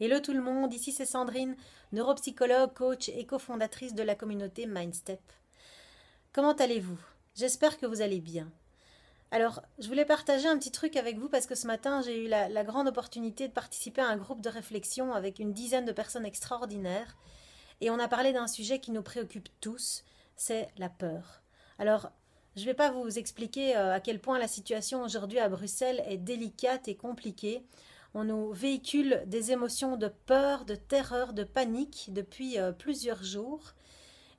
Hello tout le monde, ici c'est Sandrine, neuropsychologue, coach et cofondatrice de la communauté Mindstep. Comment allez-vous? J'espère que vous allez bien. Alors, je voulais partager un petit truc avec vous parce que ce matin, j'ai eu la grande opportunité de participer à un groupe de réflexion avec une dizaine de personnes extraordinaires et on a parlé d'un sujet qui nous préoccupe tous, c'est la peur. Alors, je ne vais pas vous expliquer à quel point la situation aujourd'hui à Bruxelles est délicate et compliquée. On nous véhicule des émotions de peur, de terreur, de panique depuis plusieurs jours.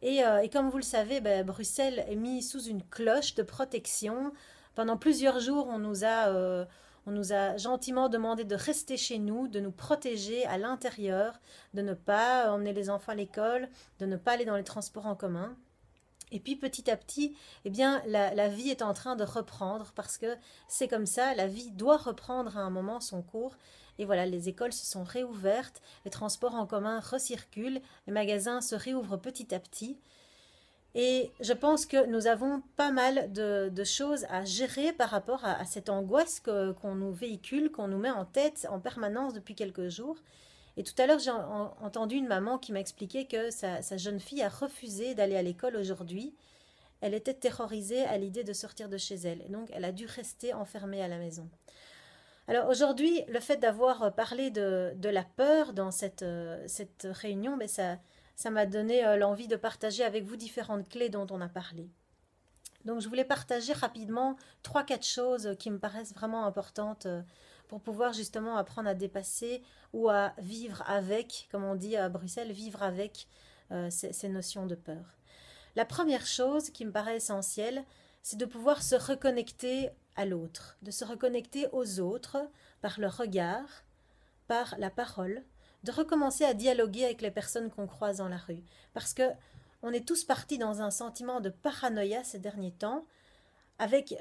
Et comme vous le savez, Bruxelles est mise sous une cloche de protection. Pendant plusieurs jours, on nous a gentiment demandé de rester chez nous, de nous protéger à l'intérieur, de ne pas emmener les enfants à l'école, de ne pas aller dans les transports en commun. Et puis petit à petit, eh bien, la vie est en train de reprendre parce que c'est comme ça, la vie doit reprendre à un moment son cours. Et voilà, les écoles se sont réouvertes, les transports en commun recirculent, les magasins se réouvrent petit à petit. Et je pense que nous avons pas mal de choses à gérer par rapport à cette angoisse qu'on nous véhicule, qu'on nous met en tête en permanence depuis quelques jours. Et tout à l'heure, j'ai entendu une maman qui m'a expliqué que sa jeune fille a refusé d'aller à l'école aujourd'hui. Elle était terrorisée à l'idée de sortir de chez elle. Et donc, elle a dû rester enfermée à la maison. Alors aujourd'hui, le fait d'avoir parlé de la peur dans cette réunion, ça m'a donné l'envie de partager avec vous différentes clés dont on a parlé. Donc, je voulais partager rapidement 3-4 choses qui me paraissent vraiment importantes pour pouvoir justement apprendre à dépasser ou à vivre avec, comme on dit à Bruxelles, vivre avec ces notions de peur. La première chose qui me paraît essentielle, c'est de pouvoir se reconnecter à l'autre, de se reconnecter aux autres par le regard, par la parole, de recommencer à dialoguer avec les personnes qu'on croise dans la rue. Parce que on est tous partis dans un sentiment de paranoïa ces derniers temps, avec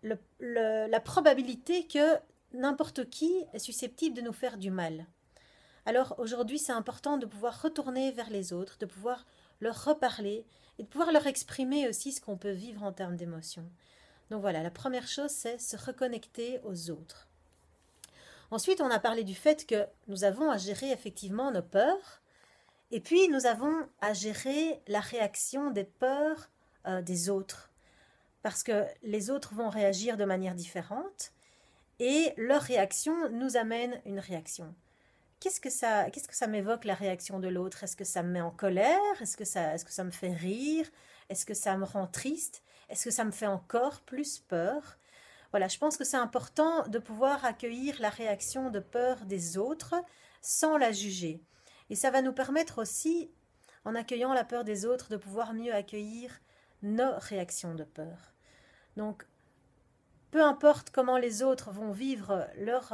la probabilité que n'importe qui est susceptible de nous faire du mal. Alors aujourd'hui, c'est important de pouvoir retourner vers les autres, de pouvoir leur reparler et de pouvoir leur exprimer aussi ce qu'on peut vivre en termes d'émotions. Donc voilà, la première chose, c'est se reconnecter aux autres. Ensuite, on a parlé du fait que nous avons à gérer effectivement nos peurs et puis nous avons à gérer la réaction des peurs des autres parce que les autres vont réagir de manière différente. Et leur réaction nous amène une réaction. Qu'est-ce que ça m'évoque la réaction de l'autre? Est-ce que ça me met en colère? Est-ce que ça me fait rire? Est-ce que ça me rend triste? Est-ce que ça me fait encore plus peur? Voilà, je pense que c'est important de pouvoir accueillir la réaction de peur des autres sans la juger. Et ça va nous permettre aussi, en accueillant la peur des autres, de pouvoir mieux accueillir nos réactions de peur. Donc, peu importe comment les autres vont vivre leur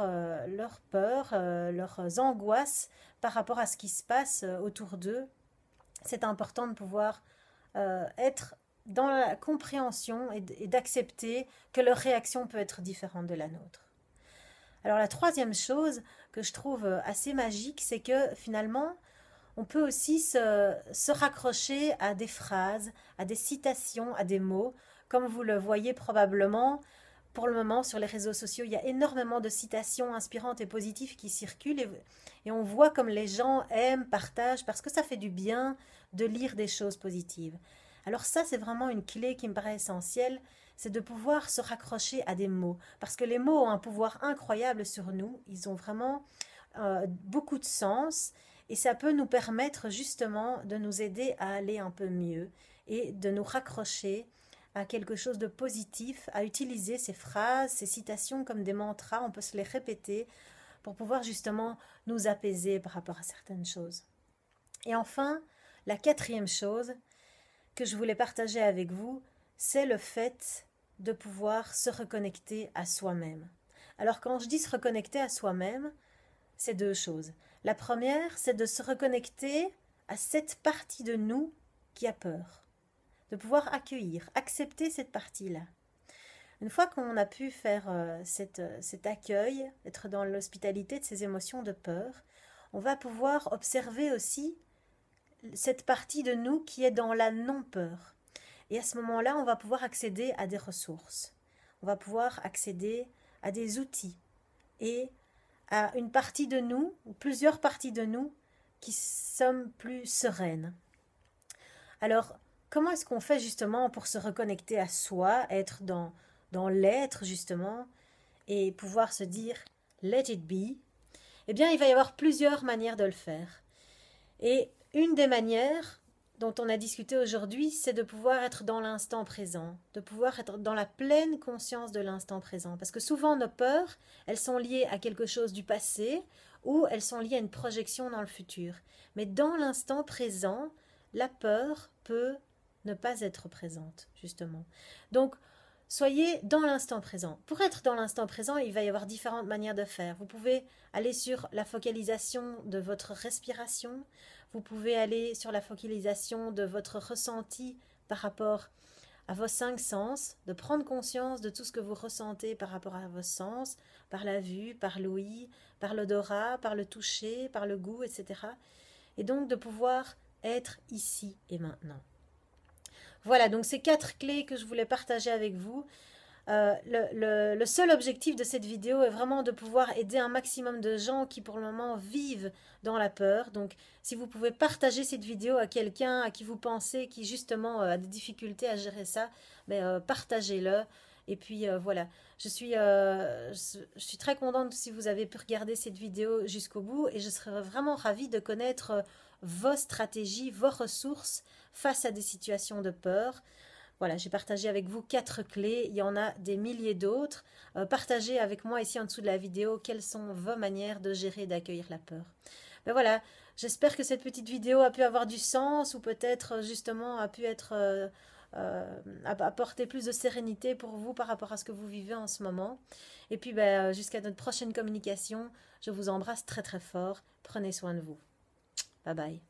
peur, leurs angoisses par rapport à ce qui se passe autour d'eux, c'est important de pouvoir être dans la compréhension et d'accepter que leur réaction peut être différente de la nôtre. Alors la troisième chose que je trouve assez magique, c'est que finalement, on peut aussi se raccrocher à des phrases, à des citations, à des mots, comme vous le voyez probablement. Pour le moment, sur les réseaux sociaux, il y a énormément de citations inspirantes et positives qui circulent et on voit comme les gens aiment, partagent, parce que ça fait du bien de lire des choses positives. Alors ça, c'est vraiment une clé qui me paraît essentielle, c'est de pouvoir se raccrocher à des mots, parce que les mots ont un pouvoir incroyable sur nous, ils ont vraiment beaucoup de sens et ça peut nous permettre justement de nous aider à aller un peu mieux et de nous raccrocher à quelque chose de positif, à utiliser ces phrases, ces citations comme des mantras, on peut se les répéter pour pouvoir justement nous apaiser par rapport à certaines choses. Et enfin, la quatrième chose que je voulais partager avec vous, c'est le fait de pouvoir se reconnecter à soi-même. Alors quand je dis se reconnecter à soi-même, c'est deux choses. La première, c'est de se reconnecter à cette partie de nous qui a peur. De pouvoir accueillir, accepter cette partie-là. Une fois qu'on a pu faire cet accueil, être dans l'hospitalité de ces émotions de peur, on va pouvoir observer aussi cette partie de nous qui est dans la non-peur. Et à ce moment-là, on va pouvoir accéder à des ressources. On va pouvoir accéder à des outils et à une partie de nous, ou plusieurs parties de nous, qui sommes plus sereines. Alors, comment est-ce qu'on fait justement pour se reconnecter à soi, être dans l'être justement, et pouvoir se dire « let it be ». Eh bien, il va y avoir plusieurs manières de le faire. Et une des manières dont on a discuté aujourd'hui, c'est de pouvoir être dans l'instant présent, de pouvoir être dans la pleine conscience de l'instant présent. Parce que souvent, nos peurs, elles sont liées à quelque chose du passé ou elles sont liées à une projection dans le futur. Mais dans l'instant présent, la peur peut ne pas être présente, justement. Donc, soyez dans l'instant présent. Pour être dans l'instant présent, il va y avoir différentes manières de faire. Vous pouvez aller sur la focalisation de votre respiration. Vous pouvez aller sur la focalisation de votre ressenti par rapport à vos cinq sens, de prendre conscience de tout ce que vous ressentez par rapport à vos sens, par la vue, par l'ouïe, par l'odorat, par le toucher, par le goût, etc. Et donc de pouvoir être ici et maintenant. Voilà, donc ces quatre clés que je voulais partager avec vous. Le seul objectif de cette vidéo est vraiment de pouvoir aider un maximum de gens qui pour le moment vivent dans la peur. Donc si vous pouvez partager cette vidéo à quelqu'un à qui vous pensez qui justement a des difficultés à gérer ça, partagez-le. Et puis voilà, je suis très contente si vous avez pu regarder cette vidéo jusqu'au bout et je serais vraiment ravie de connaître vos stratégies, vos ressources face à des situations de peur. Voilà, j'ai partagé avec vous quatre clés, il y en a des milliers d'autres. Partagez avec moi ici en dessous de la vidéo quelles sont vos manières de gérer et d'accueillir la peur. Ben voilà, j'espère que cette petite vidéo a pu avoir du sens ou peut-être justement a pu être... apporter plus de sérénité pour vous par rapport à ce que vous vivez en ce moment. Et puis jusqu'à notre prochaine communication, je vous embrasse très très fort. Prenez soin de vous. Bye bye.